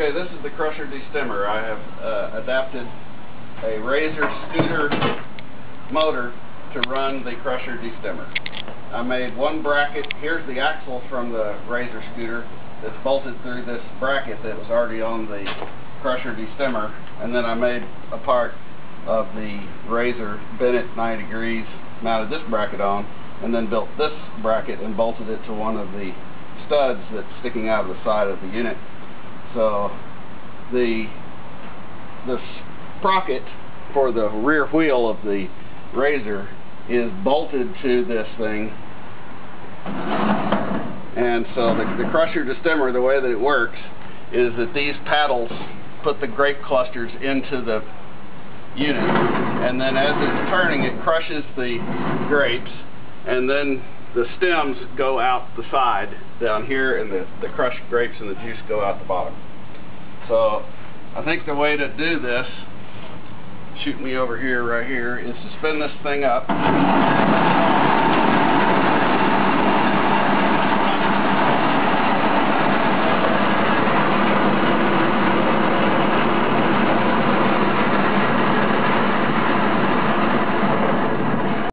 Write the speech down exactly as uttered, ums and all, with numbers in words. Okay, this is the Crusher destemmer. I have uh, adapted a Razor Scooter motor to run the Crusher destemmer. I made one bracket. Here's the axle from the Razor Scooter that's bolted through this bracket that was already on the Crusher destemmer, and then I made a part of the Razor Bennett ninety degrees, mounted this bracket on, and then built this bracket and bolted it to one of the studs that's sticking out of the side of the unit. So the, the sprocket for the rear wheel of the Razor is bolted to this thing, and so the, the Crusher destemmer, the way that it works is that these paddles put the grape clusters into the unit, and then as it's turning it crushes the grapes, and then the stems go out the side down here, and the, the crushed grapes and the juice go out the bottom. So I think the way to do this, shoot me over here right here, is to spin this thing up.